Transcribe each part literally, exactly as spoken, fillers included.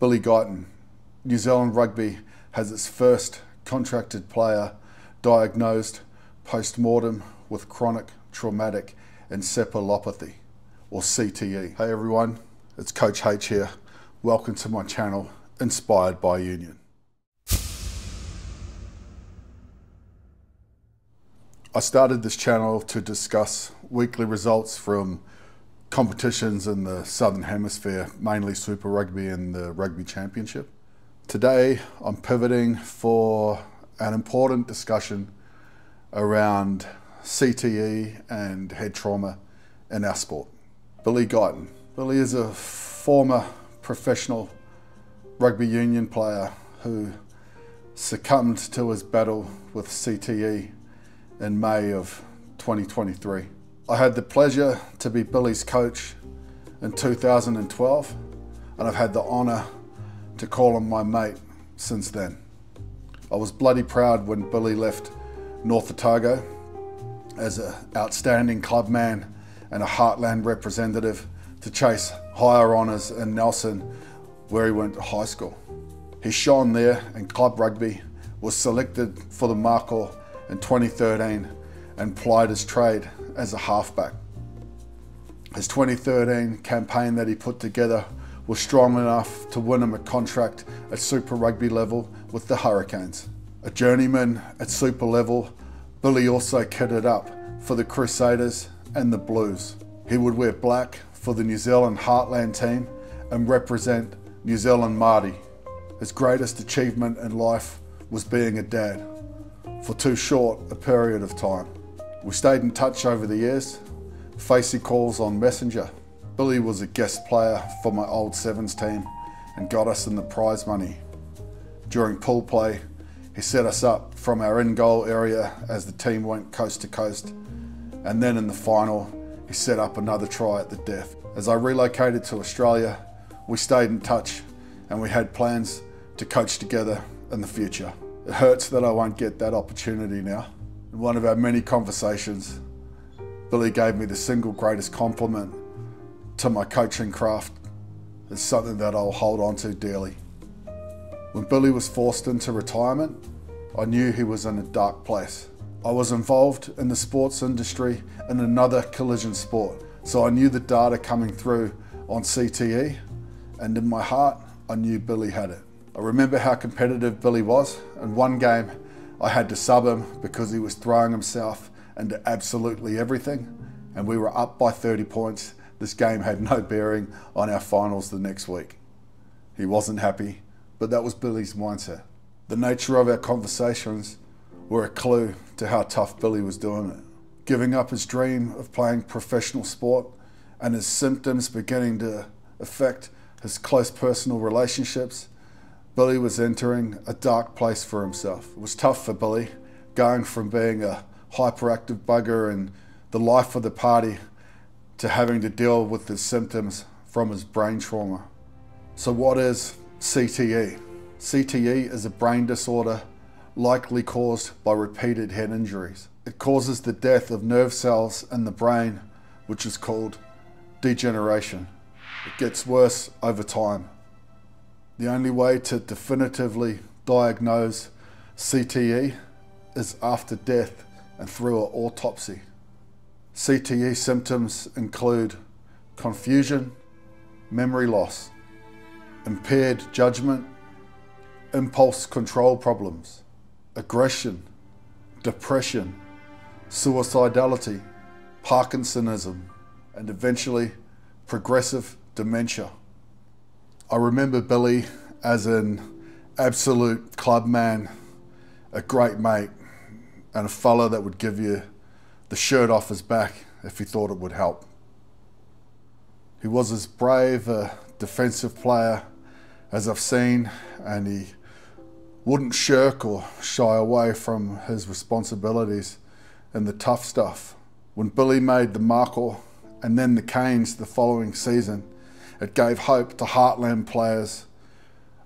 Billy Guyton. New Zealand Rugby has its first contracted player diagnosed post-mortem with Chronic Traumatic Encephalopathy, or C T E. Hey everyone, it's Coach H here. Welcome to my channel, Inspired by Union. I started this channel to discuss weekly results from competitions in the Southern Hemisphere, mainly Super Rugby and the Rugby Championship. Today, I'm pivoting for an important discussion around C T E and head trauma in our sport. Billy Guyton. Billy is a former professional rugby union player who succumbed to his battle with C T E in May of twenty twenty-three. I had the pleasure to be Billy's coach in two thousand twelve, and I've had the honour to call him my mate since then. I was bloody proud when Billy left North Otago as an outstanding club man and a heartland representative to chase higher honours in Nelson, where he went to high school. He shone there in club rugby, was selected for the Markle in twenty thirteen and plied his trade as a halfback. His twenty thirteen campaign that he put together was strong enough to win him a contract at Super Rugby level with the Hurricanes. A journeyman at Super level, Billy also kitted up for the Crusaders and the Blues. He would wear black for the New Zealand Heartland team and represent New Zealand Māori. His greatest achievement in life was being a dad for too short a period of time. We stayed in touch over the years, facey calls on Messenger. Billy was a guest player for my old sevens team and got us in the prize money. During pool play, he set us up from our in-goal area as the team went coast to coast. And then in the final, he set up another try at the death. As I relocated to Australia, we stayed in touch and we had plans to coach together in the future. It hurts that I won't get that opportunity now. In one of our many conversations, Billy gave me the single greatest compliment to my coaching craft. Is something that I'll hold on to dearly. When Billy was forced into retirement, I knew he was in a dark place. I was involved in the sports industry in another collision sport, so I knew the data coming through on C T E, and in my heart, I knew Billy had it. I remember how competitive Billy was. In one game, I had to sub him because he was throwing himself into absolutely everything, and we were up by thirty points. This game had no bearing on our finals the next week. He wasn't happy, but that was Billy's mindset. The nature of our conversations were a clue to how tough Billy was doing it. Giving up his dream of playing professional sport and his symptoms beginning to affect his close personal relationships, Billy was entering a dark place for himself. It was tough for Billy, going from being a hyperactive bugger and the life of the party to having to deal with his symptoms from his brain trauma. So what is C T E? C T E is a brain disorder likely caused by repeated head injuries. It causes the death of nerve cells in the brain, which is called degeneration. It gets worse over time. The only way to definitively diagnose C T E is after death and through an autopsy. C T E symptoms include confusion, memory loss, impaired judgment, impulse control problems, aggression, depression, suicidality, Parkinsonism, and eventually progressive dementia. I remember Billy as an absolute club man, a great mate, and a fella that would give you the shirt off his back if he thought it would help. He was as brave a defensive player as I've seen, and he wouldn't shirk or shy away from his responsibilities and the tough stuff. When Billy made the Markle and then the Canes the following season, it gave hope to heartland players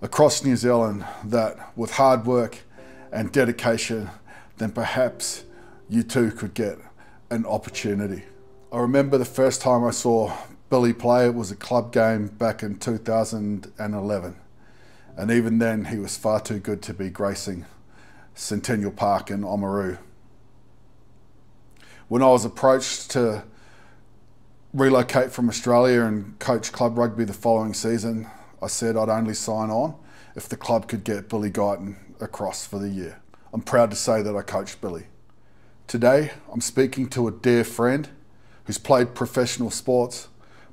across New Zealand that with hard work and dedication, then perhaps you too could get an opportunity. I remember the first time I saw Billy play, it was a club game back in two thousand eleven. and even then he was far too good to be gracing Centennial Park in Oamaru. When I was approached to relocate from Australia and coach club rugby the following season, I said I'd only sign on if the club could get Billy Guyton across for the year. I'm proud to say that I coached Billy. Today, I'm speaking to a dear friend who's played professional sports,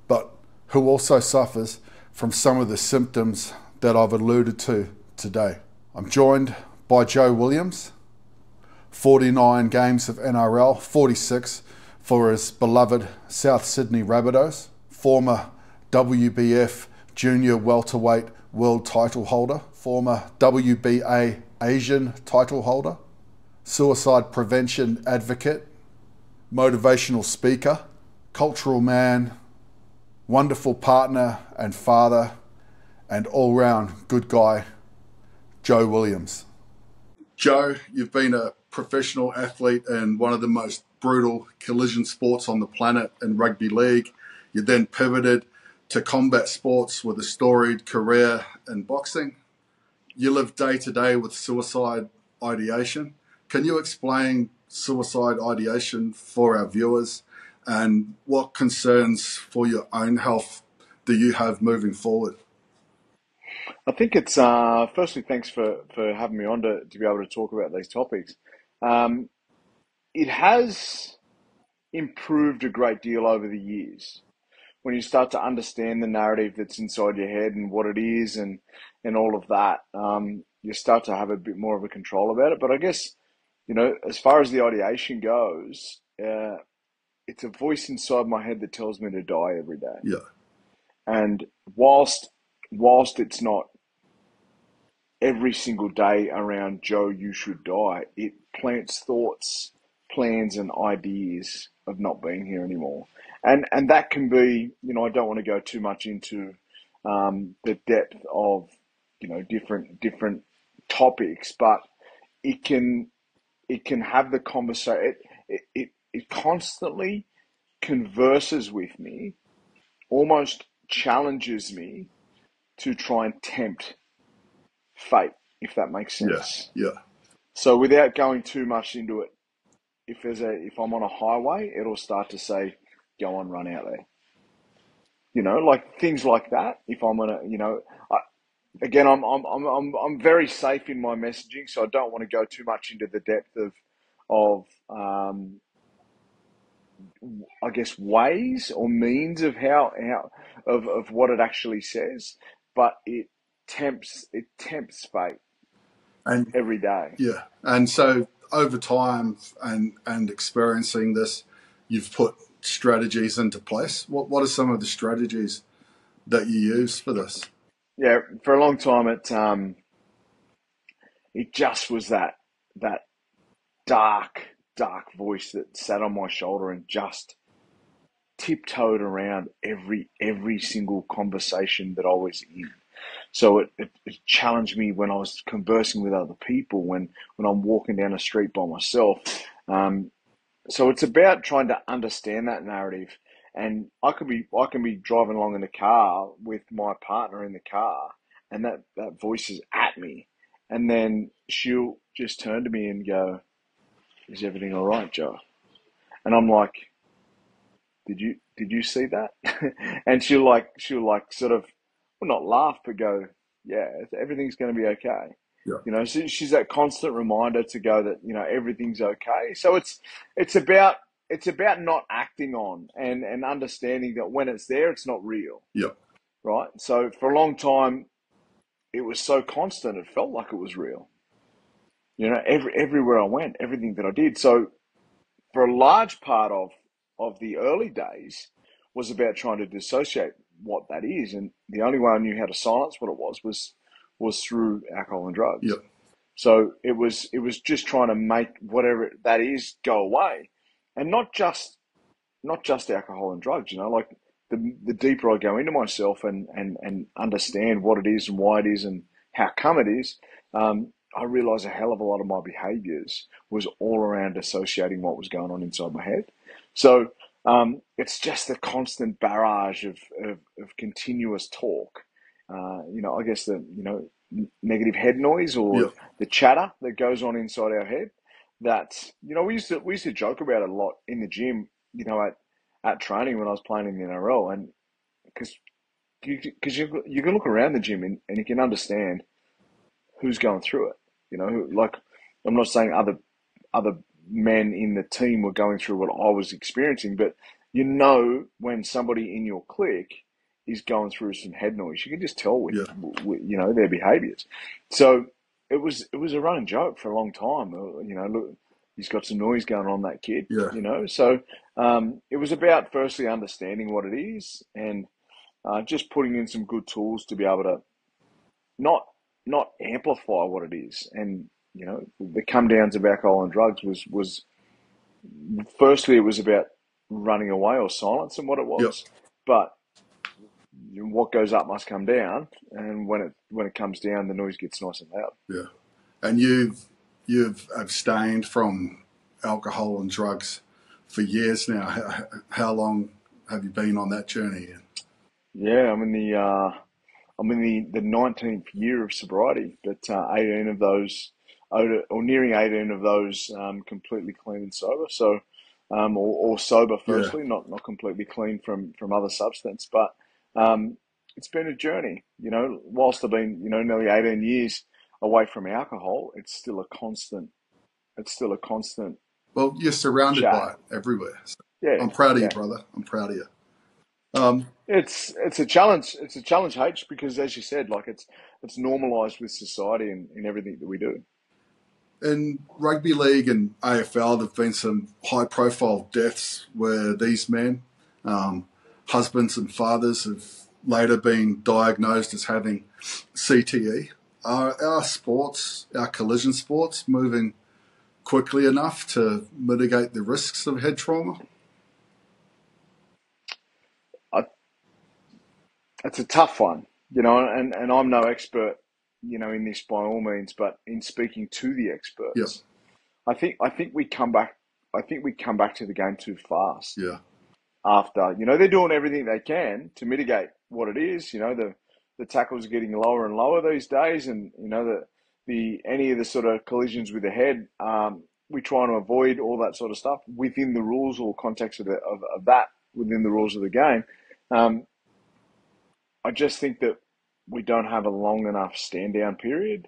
but who also suffers from some of the symptoms that I've alluded to today. I'm joined by Joe Williams, forty-nine games of N R L, forty-six for his beloved South Sydney Rabbitohs, former W B F junior welterweight world title holder, former W B A Asian title holder, suicide prevention advocate, motivational speaker, cultural man, wonderful partner and father, and all-round good guy, Joe Williams. Joe, you've been a professional athlete in one of the most brutal collision sports on the planet in rugby league. You then pivoted to combat sports with a storied career in boxing. You live day to day with suicide ideation. Can you explain suicide ideation for our viewers, and what concerns for your own health do you have moving forward? I think it's, uh, firstly, thanks for, for having me on to, to be able to talk about these topics. Um, it has improved a great deal over the years. When you start to understand the narrative that's inside your head and what it is and, and all of that, um, you start to have a bit more of a control about it. But I guess, you know, as far as the ideation goes, uh, it's a voice inside my head that tells me to die every day. Yeah. And whilst, whilst it's not every single day around, Joe, you should die, it plants thoughts, plans and ideas of not being here anymore. And, and that can be, you know, I don't want to go too much into um, the depth of, you know, different, different topics, but it can, it can have the conversation. It, it, it, it constantly converses with me, almost challenges me to try and tempt fate, if that makes sense. Yeah, yeah. So without going too much into it, if there's a, if I'm on a highway, it'll start to say, go on, run out there. You know, like things like that. If I'm on a, you know, I, again, I'm, I'm, I'm, I'm, I'm very safe in my messaging, so I don't want to go too much into the depth of, of, um, I guess, ways or means of how, how of, of what it actually says, but it tempts, it tempts fate and every day. Yeah. And so over time and, and experiencing this, you've put strategies into place. What, what are some of the strategies that you use for this? Yeah. For a long time, it, um, it just was that, that dark, dark voice that sat on my shoulder and just tiptoed around every every single conversation that I was in. So it, it, it challenged me when I was conversing with other people, when, when I'm walking down a street by myself. Um, so it's about trying to understand that narrative. And I could be I can be driving along in the car with my partner in the car, and that, that voice is at me. And then she'll just turn to me and go, "Is everything all right, Joe?" And I'm like, did you, did you see that? And she'll like, she'll like sort of, well, not laugh, but go, yeah, everything's going to be okay. Yeah. You know, so she's that constant reminder to go that, you know, everything's okay. So it's, it's about, it's about not acting on and, and understanding that when it's there, it's not real. Yeah. Right. So for a long time, it was so constant. It felt like it was real. You know, every, everywhere I went, everything that I did. So for a large part of, of the early days was about trying to dissociate what that is. And the only way I knew how to silence what it was was, was through alcohol and drugs. Yep. So it was, it was just trying to make whatever that is go away. And not just, not just alcohol and drugs, you know, like the, the deeper I go into myself and, and, and understand what it is and why it is and how come it is, um, I realized a hell of a lot of my behaviors was all around associating what was going on inside my head. So um, it's just the constant barrage of, of, of continuous talk uh, you know, I guess the, you know, negative head noise or yeah. the chatter that goes on inside our head. That, you know, we used to we used to joke about it a lot in the gym, you know, at, at training when I was playing in the N R L, and because you, you you can look around the gym and, and you can understand who's going through it. You know, who, like, I'm not saying other other men in the team were going through what I was experiencing, but you know when somebody in your clique is going through some head noise, you can just tell with, yeah. with you know, their behaviours. So it was it was a running joke for a long time. You know, look, he's got some noise going on, that kid. Yeah. You know, so um, it was about firstly understanding what it is and uh, just putting in some good tools to be able to not not amplify what it is. And you know, the come downs of alcohol and drugs was was firstly it was about running away or silencing what it was, yep. but what goes up must come down, and when it when it comes down, the noise gets nice and loud. Yeah, and you've you've abstained from alcohol and drugs for years now. How, how long have you been on that journey, Ian? Yeah, I'm in the uh, I'm in the the nineteenth year of sobriety, but uh, eighteen of those, or nearing eighteen of those, um, completely clean and sober. So, um, or, or sober firstly, yeah. not not completely clean from from other substance, but. Um, it's been a journey, you know, whilst I've been, you know, nearly eighteen years away from alcohol, it's still a constant, it's still a constant. Well, you're surrounded chat. by it everywhere. So yeah. I'm proud of yeah. you, brother. I'm proud of you. Um, it's, it's a challenge. It's a challenge, H, because as you said, like it's, it's normalized with society and in everything that we do. In rugby league and A F L, there've been some high profile deaths where these men, um, husbands and fathers have later been diagnosed as having C T E. Are our sports, our collision sports, moving quickly enough to mitigate the risks of head trauma? I, that's a tough one, you know, and, and I'm no expert, you know, in this by all means, but in speaking to the experts, yes. I think I think we come back. I think we come back to the game too fast. Yeah. After, you know, they're doing everything they can to mitigate what it is. You know, the the tackles are getting lower and lower these days, and you know the the any of the sort of collisions with the head, um, we try to avoid all that sort of stuff within the rules or context of the, of, of that within the rules of the game. Um, I just think that we don't have a long enough stand down period.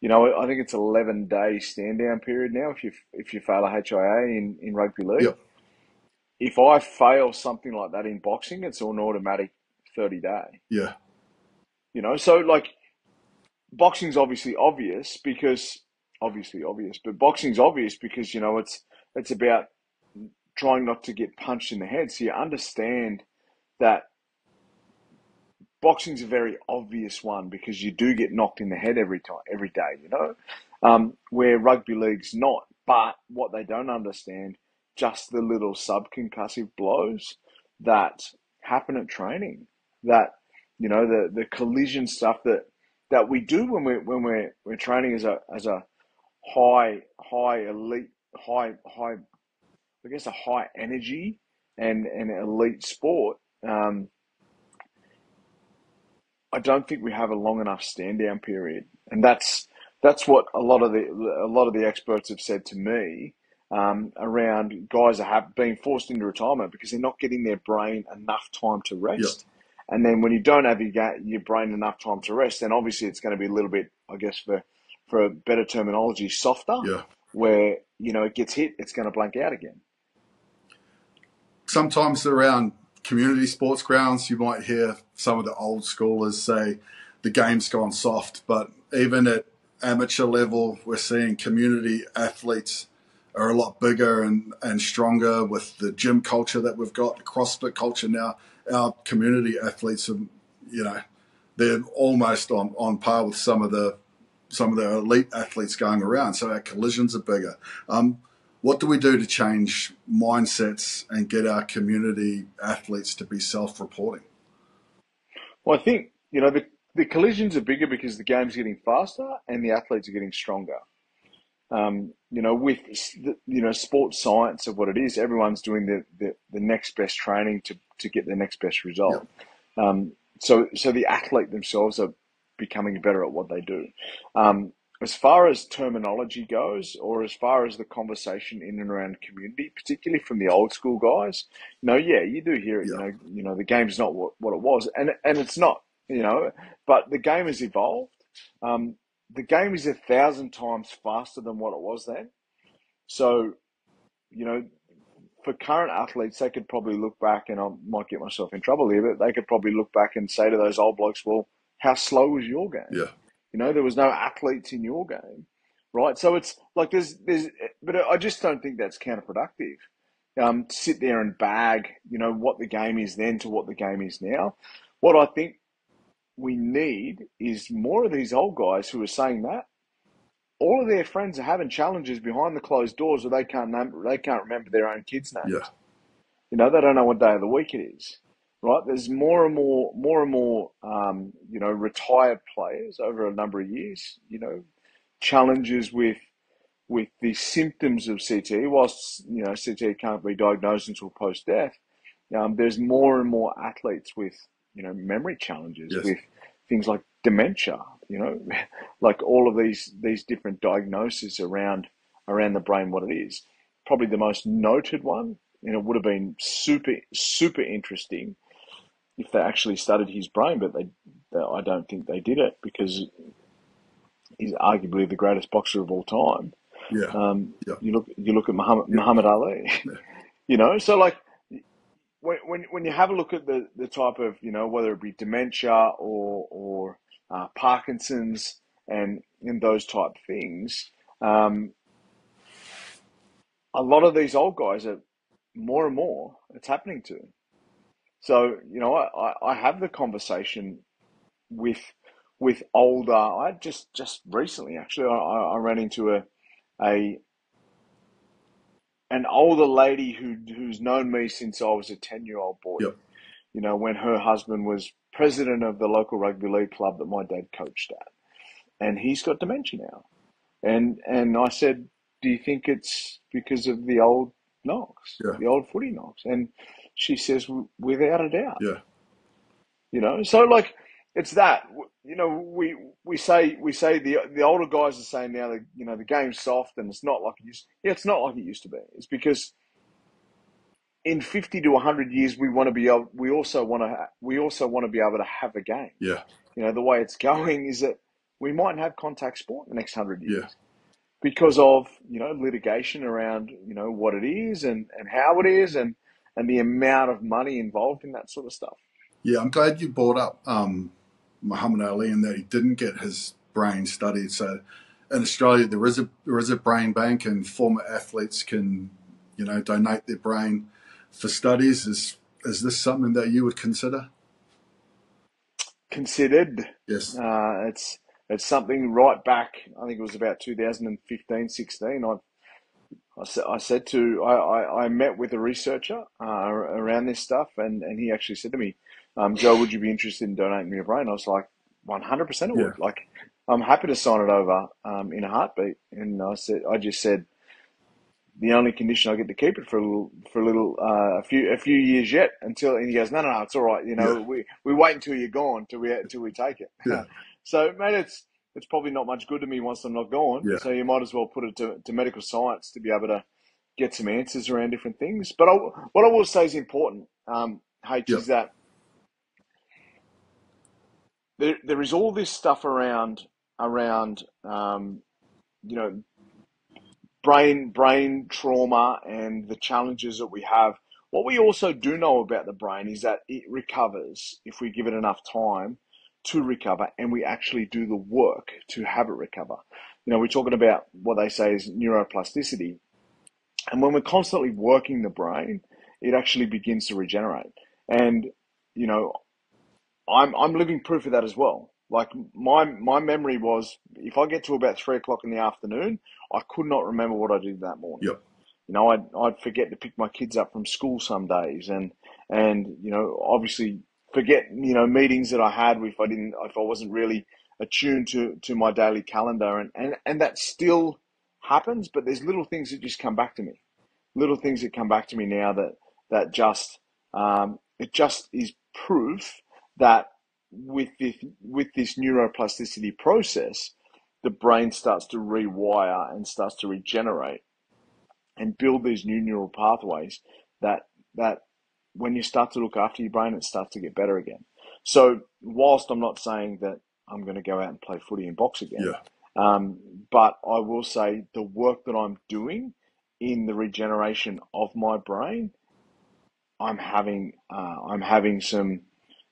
You know, I think it's eleven day stand down period now if you if you fail a H I A in in rugby league. Yep. If I fail something like that in boxing, it's an automatic thirty day. Yeah. You know, so like boxing's obviously obvious because obviously obvious, but boxing's obvious because, you know, it's, it's about trying not to get punched in the head. So you understand that boxing's a very obvious one because you do get knocked in the head every time, every day, you know, um, where rugby league's not, but what they don't understand just the little subconcussive blows that happen at training, that, you know, the, the collision stuff that, that we do when we're, when we're, we're training as a, as a high, high elite, high, high, I guess a high energy and an elite sport. Um, I don't think we have a long enough stand down period. And that's, that's what a lot of the, a lot of the experts have said to me. Um, around guys that have been forced into retirement because they're not getting their brain enough time to rest. Yep. And then when you don't have your, your brain enough time to rest, then obviously it's going to be a little bit, I guess, for, for a better terminology, softer, yeah. where, you know, it gets hit, it's going to blank out again. Sometimes around community sports grounds, you might hear some of the old schoolers say the game's gone soft, but even at amateur level, we're seeing community athletes are a lot bigger and, and stronger with the gym culture that we've got, the CrossFit culture now. Our community athletes are, you know, they're almost on, on par with some of the some of the elite athletes going around. So our collisions are bigger. Um, what do we do to change mindsets and get our community athletes to be self-reporting? Well, I think, you know, the, the collisions are bigger because the game's getting faster and the athletes are getting stronger. Um, you know, with, you know, sports science of what it is, everyone's doing the, the, the next best training to, to get the next best result. Yeah. Um, so so the athlete themselves are becoming better at what they do. Um, as far as terminology goes, or as far as the conversation in and around community, particularly from the old school guys, you know, yeah, you do hear it. Yeah. You know, you know, the game's not what, what it was, and and it's not. You know, but the game has evolved. Um, the game is a thousand times faster than what it was then. So, you know, for current athletes, they could probably look back, and I might get myself in trouble here, but they could probably look back and say to those old blokes, well, how slow was your game? Yeah. You know, there was no athletes in your game, right? So it's like there's, there's, but I just don't think that's counterproductive. Um, to sit there and bag, you know, what the game is then to what the game is now. What I think we need is more of these old guys who are saying that. All of their friends are having challenges behind the closed doors where they can't name, they can't remember their own kids' names. Yeah. You know, they don't know what day of the week it is, right? There's more and more, more and more, um, you know, retired players over a number of years, you know, challenges with, with the symptoms of C T E. Whilst, you know, C T E can't be diagnosed until post-death, um, there's more and more athletes with, you know, memory challenges, yes, with things like dementia, you know, like all of these these different diagnoses around around the brain, what it is. Probably the most noted one, and it would have been super, super interesting if they actually studied his brain, but they, they I don't think they did it, because he's arguably the greatest boxer of all time. Yeah. Um, yeah. You look you look at Muhammad, yeah. Muhammad Ali, yeah. You know, so like, When, when when you have a look at the, the type of, you know, whether it be dementia or or uh, Parkinson's and, and those type things, um, a lot of these old guys are more and more it's happening to. So, you know, I, I have the conversation with with older. I just just recently actually I, I ran into a a. an older lady who who's known me since I was a ten-year-old boy, yep. You know, when her husband was president of the local rugby league club that my dad coached at, and he's got dementia now. And and I said, do you think it's because of the old knocks, yeah. the old footy knocks? And she says, without a doubt. Yeah. You know, so like, it's that, you know, we we say we say the the older guys are saying now that, you know, the game's soft and it's not like it used to, yeah, it's not like it used to be. It's because in fifty to a hundred years we want to be able, we also want to we also want to be able to have a game. Yeah. You know, the way it's going is that we mightn't have contact sport in the next hundred years. Yeah. Because of, you know, litigation around, you know, what it is and and how it is and and the amount of money involved in that sort of stuff. Yeah, I'm glad you brought up um Muhammad Ali, and that he didn't get his brain studied. So in Australia, there is a there is a brain bank, and former athletes can, you know, donate their brain for studies. Is is this something that you would consider? Considered, yes. Uh, it's it's something right back. I think it was about two thousand fifteen, sixteen. I I, I said to I, I I met with a researcher uh, around this stuff, and and he actually said to me, Um, Joe, would you be interested in donating me your brain? I was like, one hundred percent I would. Yeah. Like, I'm happy to sign it over um, in a heartbeat. And I said, I just said, the only condition I get to keep it for a little, for a little, uh, a few, a few years yet until. And he goes, no, no, no, it's all right. You know, yeah. we we wait until you're gone till we till we take it. Yeah. So, mate, it's it's probably not much good to me once I'm not gone. Yeah. So you might as well put it to, to medical science to be able to get some answers around different things. But I, what I will say is important, um, H, yeah. is that. There, there is all this stuff around, around, um, you know, brain, brain trauma and the challenges that we have. What we also do know about the brain is that it recovers if we give it enough time to recover, and we actually do the work to have it recover. You know, we're talking about what they say is neuroplasticity. And when we're constantly working the brain, it actually begins to regenerate. And, you know, I'm I'm living proof of that as well. Like my my memory was, if I get to about three o'clock in the afternoon, I could not remember what I did that morning. Yep. You know, I'd I'd forget to pick my kids up from school some days, and and you know, obviously forget, you know, meetings that I had if I didn't if I wasn't really attuned to to my daily calendar, and and and that still happens. But there's little things that just come back to me, little things that come back to me now that that just um it just is proof that with this, with this neuroplasticity process, the brain starts to rewire and starts to regenerate and build these new neural pathways that, that when you start to look after your brain, it starts to get better again. So whilst I'm not saying that I'm going to go out and play footy and box again, yeah. um, but I will say the work that I'm doing in the regeneration of my brain, I'm having uh, I'm having some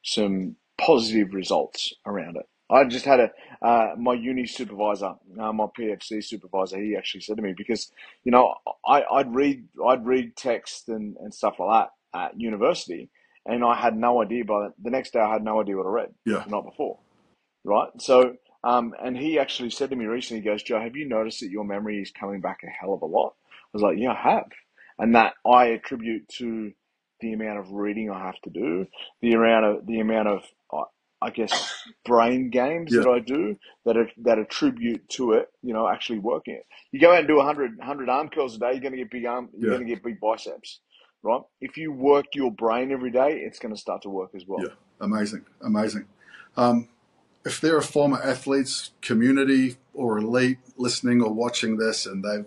some positive results around it. I just had a uh, my uni supervisor, uh, my P F C supervisor. He actually said to me, because you know I, I'd read I'd read text and, and stuff like that at university, and I had no idea by the, the next day I had no idea what I read yeah. the night before, right? So um, and he actually said to me recently, he goes, Joe, have you noticed that your memory is coming back a hell of a lot? I was like, yeah, I have, and that I attribute to the amount of reading I have to do, the amount of the amount of uh, I guess brain games yeah. that I do that are, that attribute to it, you know, actually working it. You go out and do one hundred arm curls a day, you're going to get big arm, you're yeah. going to get big biceps, right? If you work your brain every day, it's going to start to work as well. Yeah, amazing, amazing. Um, if there are former athletes, community or elite listening or watching this, and they've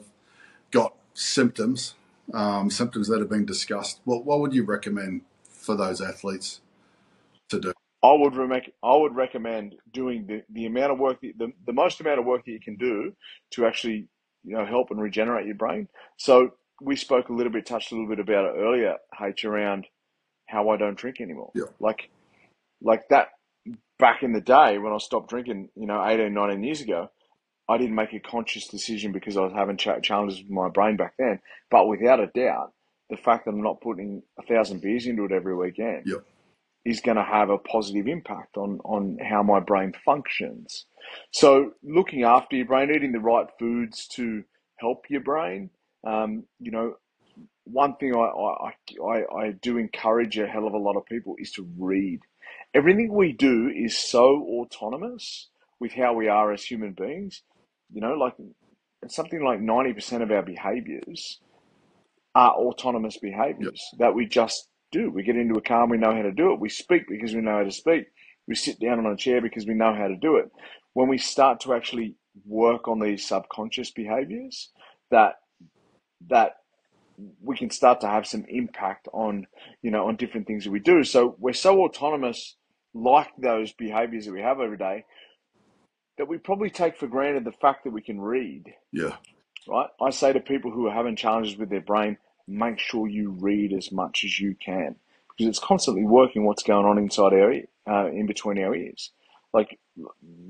got symptoms, um, symptoms that have been discussed, what what would you recommend for those athletes to do? I would rec- I would recommend doing the, the amount of work, that, the, the most amount of work that you can do to actually, you know, help and regenerate your brain. So we spoke a little bit, touched a little bit about it earlier, H, around how I don't drink anymore. Yeah. Like, like that back in the day when I stopped drinking, you know, eighteen, nineteen years ago, I didn't make a conscious decision because I was having ch- challenges with my brain back then. But without a doubt, the fact that I'm not putting a thousand beers into it every weekend. Yeah. is going to have a positive impact on, on how my brain functions. So looking after your brain, eating the right foods to help your brain. Um, you know, one thing I, I, I, I do encourage a hell of a lot of people is to read. Everything we do is so autonomous with how we are as human beings. You know, like something like ninety percent of our behaviors are autonomous behaviors yep. that we just do. We get into a car and we know how to do it. We speak because we know how to speak. We sit down on a chair because we know how to do it. When we start to actually work on these subconscious behaviors, that that we can start to have some impact on, you know, on different things that we do. So we're so autonomous, like those behaviors that we have every day, that we probably take for granted the fact that we can read. Yeah. Right? I say to people who are having challenges with their brain, make sure you read as much as you can, because it's constantly working what's going on inside our ear, uh, in between our ears. Like,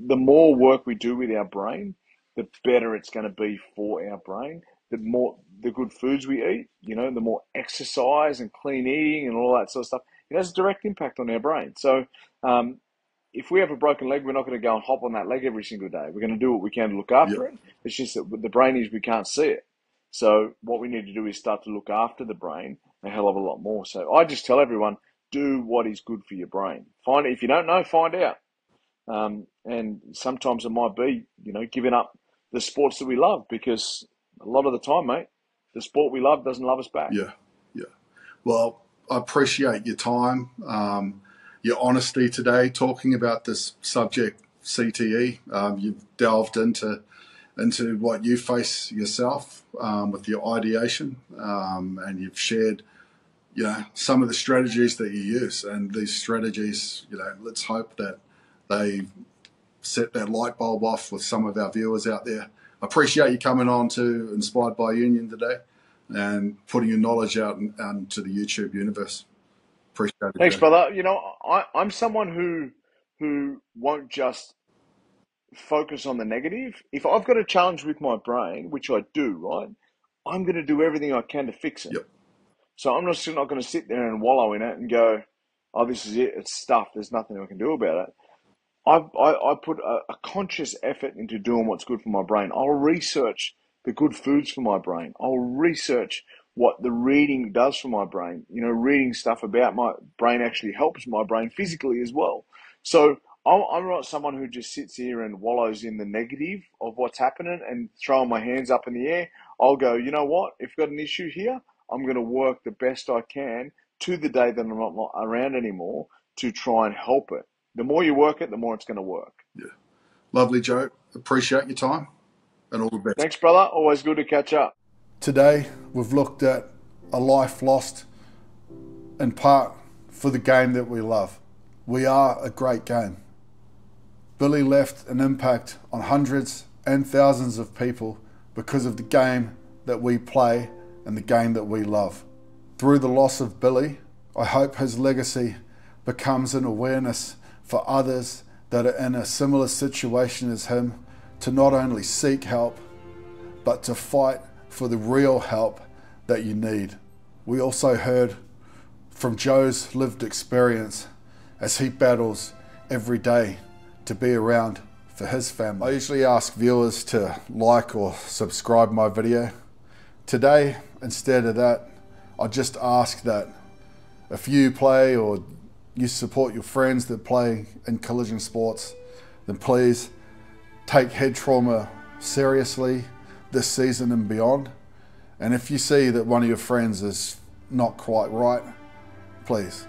the more work we do with our brain, the better it's going to be for our brain. The more the good foods we eat, you know, the more exercise and clean eating and all that sort of stuff, it has a direct impact on our brain. So um, if we have a broken leg, we're not going to go and hop on that leg every single day. We're going to do what we can to look after yep. it. It's just that with the brain is we can't see it. So what we need to do is start to look after the brain a hell of a lot more. So I just tell everyone, do what is good for your brain. Find it. If you don't know, find out. Um, and sometimes it might be, you know, giving up the sports that we love, because a lot of the time, mate, the sport we love doesn't love us back. Yeah, yeah. Well, I appreciate your time, um, your honesty today, talking about this subject, C T E. Um, you've delved into... into what you face yourself um, with your ideation, um, and you've shared, you know, some of the strategies that you use. And these strategies, you know, let's hope that they set that light bulb off with some of our viewers out there. I appreciate you coming on to Inspired by Union today and putting your knowledge out and, and to the YouTube universe. Appreciate it. Thanks, Joe. Brother. You know, I, I'm someone who who won't just focus on the negative. If I've got a challenge with my brain, which I do, right, I'm going to do everything I can to fix it. Yep. So I'm just not going to sit there and wallow in it and go, oh, this is it, it's stuff, there's nothing I can do about it. I, I, I put a, a conscious effort into doing what's good for my brain. I'll research the good foods for my brain. I'll research what the reading does for my brain. You know, reading stuff about my brain actually helps my brain physically as well. So I'm not someone who just sits here and wallows in the negative of what's happening and throwing my hands up in the air. I'll go, you know what? If I've got an issue here, I'm going to work the best I can to the day that I'm not around anymore to try and help it. the more you work it, the more it's going to work. Yeah. Lovely, Joe. Appreciate your time and all the best. Thanks, brother. Always good to catch up. Today, we've looked at a life lost in part for the game that we love. We are a great game. Billy left an impact on hundreds and thousands of people because of the game that we play and the game that we love. Through the loss of Billy, I hope his legacy becomes an awareness for others that are in a similar situation as him to not only seek help, but to fight for the real help that you need. We also heard from Joe's lived experience as he battles every day to be around for his family. I usually ask viewers to like or subscribe my video. Today, instead of that, I just ask that if you play or you support your friends that play in collision sports, then please take head trauma seriously this season and beyond. And if you see that one of your friends is not quite right, please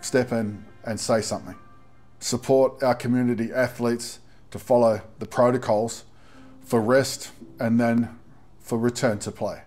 step in and say something. Support our community athletes to follow the protocols for rest and then for return to play.